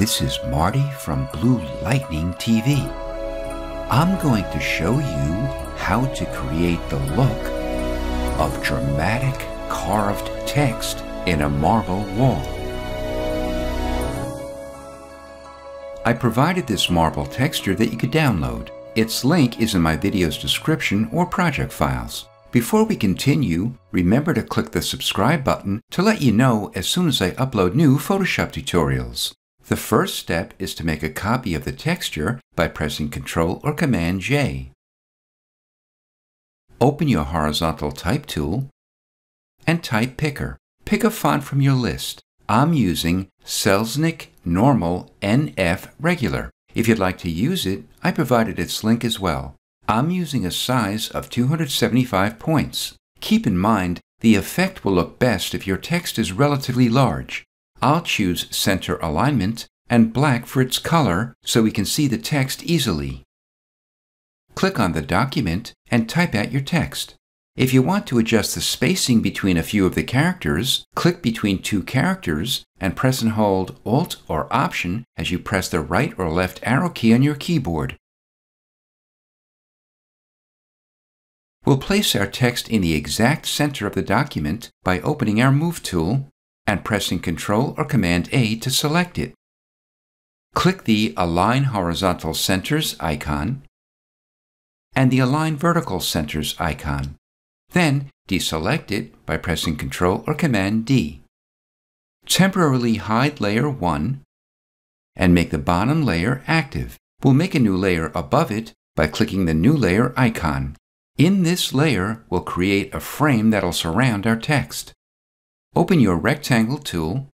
This is Marty from Blue Lightning TV. I'm going to show you how to create the look of dramatic carved text in a marble wall. I provided this marble texture that you could download. Its link is in my video's description or project files. Before we continue, remember to click the subscribe button to let you know as soon as I upload new Photoshop tutorials. The first step is to make a copy of the texture by pressing Ctrl or Command J. Open your Horizontal Type Tool and type Picker. Pick a font from your list. I'm using Selznick Normal NF Regular. If you'd like to use it, I provided its link as well. I'm using a size of 275 points. Keep in mind, the effect will look best if your text is relatively large. I'll choose Center Alignment and black for its color so we can see the text easily. Click on the document and type out your text. If you want to adjust the spacing between a few of the characters, click between two characters and press and hold Alt or Option as you press the right or left arrow key on your keyboard. We'll place our text in the exact center of the document by opening our Move Tool and pressing Ctrl or Command A to select it. Click the Align Horizontal Centers icon and the Align Vertical Centers icon. Then deselect it by pressing Ctrl or Command D. Temporarily hide Layer 1 and make the bottom layer active. We'll make a new layer above it by clicking the New Layer icon. In this layer, we'll create a frame that'll surround our text. Open your Rectangle Tool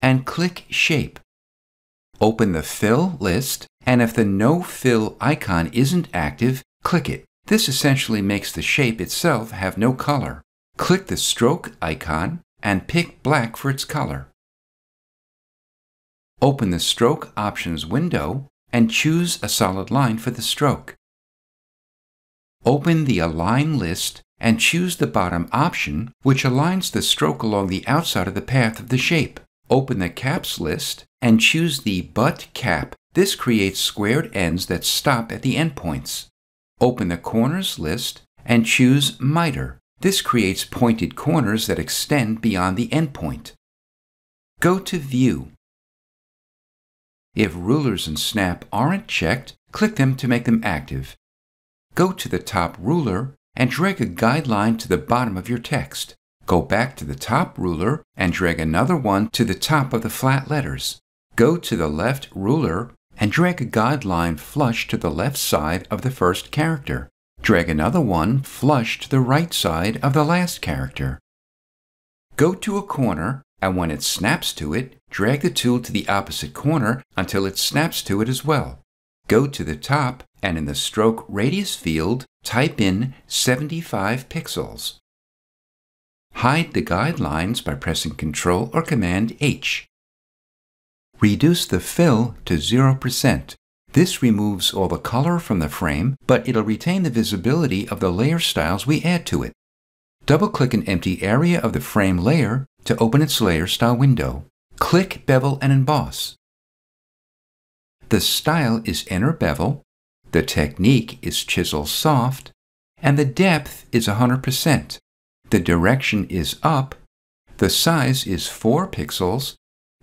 and click Shape. Open the Fill list, and if the No Fill icon isn't active, click it. This essentially makes the shape itself have no color. Click the Stroke icon and pick black for its color. Open the Stroke Options window and choose a solid line for the stroke. Open the Align list and choose the bottom option, which aligns the stroke along the outside of the path of the shape. Open the Caps list and choose the Butt Cap. This creates squared ends that stop at the endpoints. Open the Corners list and choose Miter. This creates pointed corners that extend beyond the endpoint. Go to View. If Rulers and Snap aren't checked, click them to make them active. Go to the top ruler and drag a guideline to the bottom of your text. Go back to the top ruler and drag another one to the top of the flat letters. Go to the left ruler and drag a guideline flush to the left side of the first character. Drag another one flush to the right side of the last character. Go to a corner, and when it snaps to it, drag the tool to the opposite corner until it snaps to it as well. Go to the top, and in the Stroke Radius field, type in 75 pixels. Hide the guidelines by pressing Ctrl or Command H. Reduce the fill to 0%. This removes all the color from the frame, but it'll retain the visibility of the layer styles we add to it. Double-click an empty area of the frame layer to open its layer style window. Click Bevel and Emboss. The style is Inner Bevel, the technique is Chisel Soft, and the depth is 100%. The direction is up, the size is 4 pixels,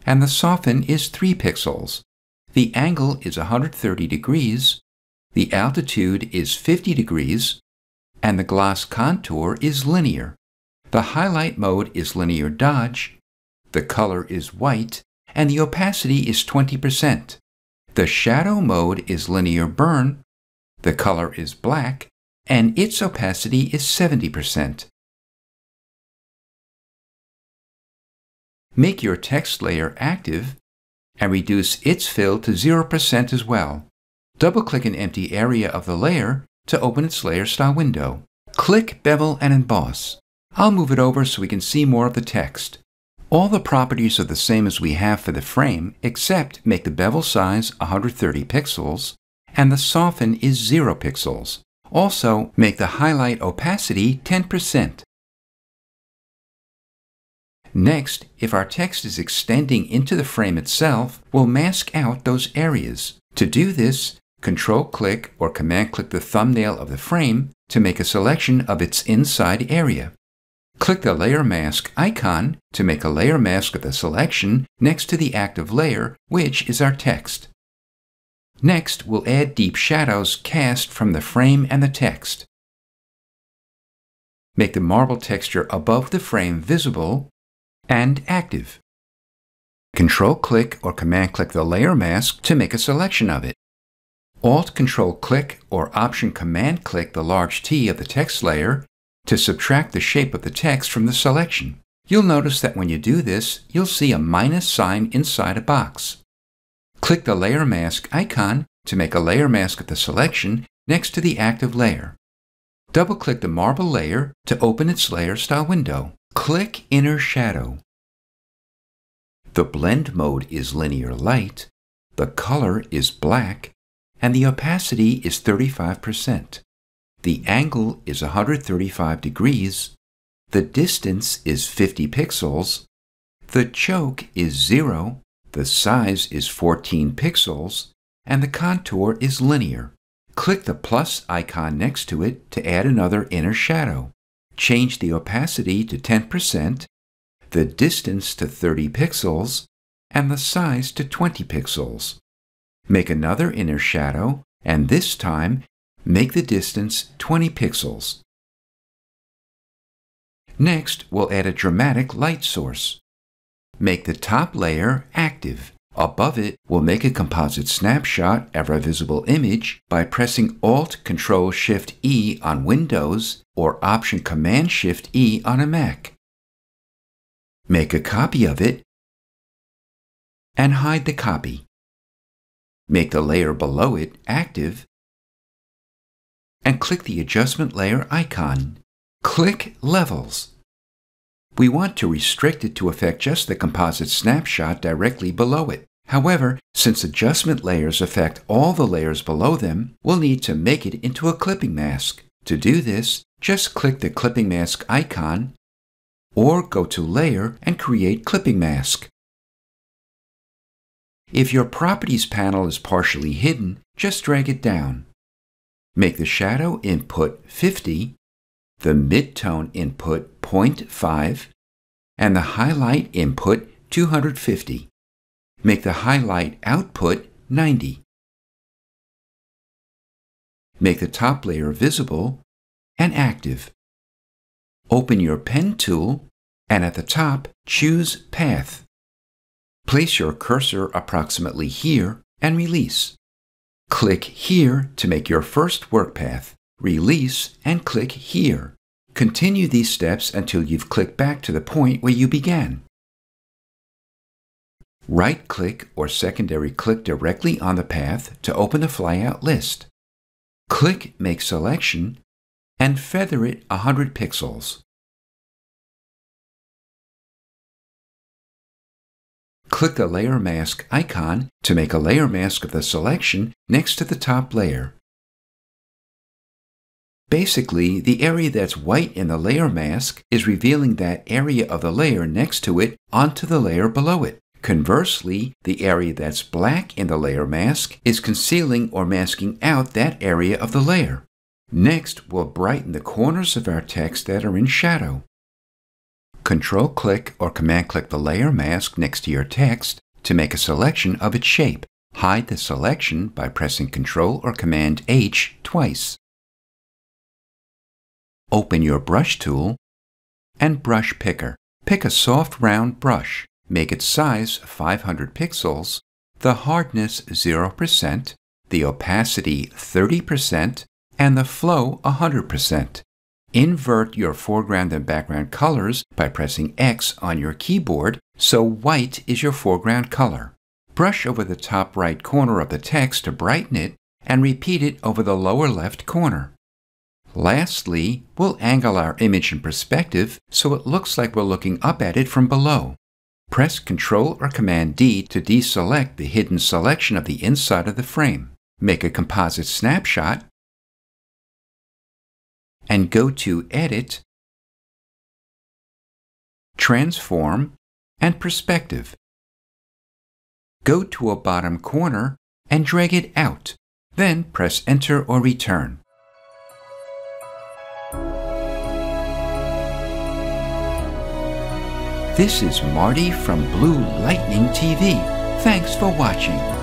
and the soften is 3 pixels. The angle is 130 degrees, the altitude is 50 degrees, and the gloss contour is linear. The highlight mode is Linear Dodge, the color is white, and the opacity is 20%. The shadow mode is Linear Burn, the color is black, and its opacity is 70%. Make your text layer active and reduce its fill to 0% as well. Double-click an empty area of the layer to open its layer style window. Click Bevel and Emboss. I'll move it over so we can see more of the text. All the properties are the same as we have for the frame, except make the bevel size 130 pixels and the soften is 0 pixels. Also, make the highlight opacity 10%. Next, if our text is extending into the frame itself, we'll mask out those areas. To do this, Control-click or Command-click the thumbnail of the frame to make a selection of its inside area. Click the Layer Mask icon to make a layer mask of the selection next to the active layer, which is our text. Next, we'll add deep shadows cast from the frame and the text. Make the marble texture above the frame visible and active. Control-click or Command-click the Layer Mask to make a selection of it. Alt-Control-click or Option-Command-click the large T of the text layer to subtract the shape of the text from the selection. You'll notice that when you do this, you'll see a minus sign inside a box. Click the Layer Mask icon to make a layer mask of the selection next to the active layer. Double-click the marble layer to open its layer style window. Click Inner Shadow. The blend mode is Linear Light, the color is black, and the opacity is 35%. The angle is 135 degrees, the distance is 50 pixels, the choke is 0, the size is 14 pixels, and the contour is linear. Click the plus icon next to it to add another inner shadow. Change the opacity to 10%, the distance to 30 pixels, and the size to 20 pixels. Make another inner shadow, and this time, make the distance 20 pixels. Next, we'll add a dramatic light source. Make the top layer active. Above it, we'll make a composite snapshot of our visible image by pressing Alt-Control-Shift-E on Windows or Option-Command-Shift-E on a Mac. Make a copy of it and hide the copy. Make the layer below it active and click the Adjustment Layer icon. Click Levels. We want to restrict it to affect just the composite snapshot directly below it. However, since adjustment layers affect all the layers below them, we'll need to make it into a clipping mask. To do this, just click the Clipping Mask icon or go to Layer and create Clipping Mask. If your Properties panel is partially hidden, just drag it down. Make the shadow input 50, the midtone input 0.5, and the highlight input 250. Make the highlight output 90. Make the top layer visible and active. Open your Pen Tool and at the top, choose Path. Place your cursor approximately here and release. Click here to make your first work path. Release and click here. Continue these steps until you've clicked back to the point where you began. Right-click or secondary click directly on the path to open the flyout list. Click Make Selection and feather it 100 pixels. Click the Layer Mask icon to make a layer mask of the selection next to the top layer. Basically, the area that's white in the layer mask is revealing that area of the layer next to it onto the layer below it. Conversely, the area that's black in the layer mask is concealing or masking out that area of the layer. Next, we'll brighten the corners of our text that are in shadow. Control-click or Command-click the layer mask next to your text to make a selection of its shape. Hide the selection by pressing Control or Command-H twice. Open your Brush tool and Brush Picker. Pick a soft round brush. Make its size 500 pixels, the hardness 0%, the opacity 30%, and the flow 100%. Invert your foreground and background colors by pressing X on your keyboard, so white is your foreground color. Brush over the top right corner of the text to brighten it, and repeat it over the lower left corner. Lastly, we'll angle our image in perspective so it looks like we're looking up at it from below. Press Ctrl or Command-D to deselect the hidden selection of the inside of the frame. Make a composite snapshot and go to Edit, transform, and perspective. Go to a bottom corner and drag it out, then press Enter or Return. This is Marty from Blue Lightning TV. Thanks for watching.